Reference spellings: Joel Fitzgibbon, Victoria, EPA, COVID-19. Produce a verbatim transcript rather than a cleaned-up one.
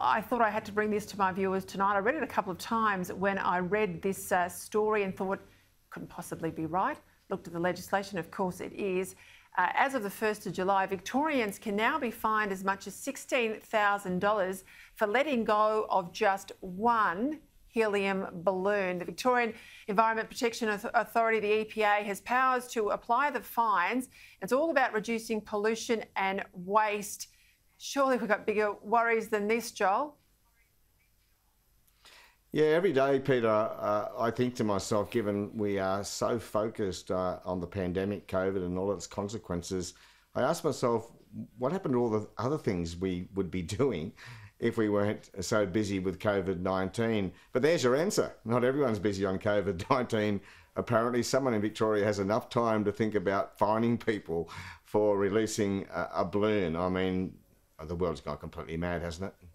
I thought I had to bring this to my viewers tonight. I read it a couple of times when I read this uh, story and thought, couldn't possibly be right. Looked at the legislation, of course it is. Uh, as of the first of July, Victorians can now be fined as much as sixteen thousand dollars for letting go of just one helium balloon. The Victorian Environment Protection Authority, the E P A, has powers to apply the fines. It's all about reducing pollution and waste. Surely we've got bigger worries than this, Joel. Yeah, every day, Peter, uh, I think to myself, given we are so focused uh, on the pandemic, COVID and all its consequences, I ask myself, what happened to all the other things we would be doing if we weren't so busy with COVID nineteen? But there's your answer. Not everyone's busy on COVID nineteen. Apparently someone in Victoria has enough time to think about fining people for releasing a, a balloon. I mean, the world's gone completely mad, hasn't it?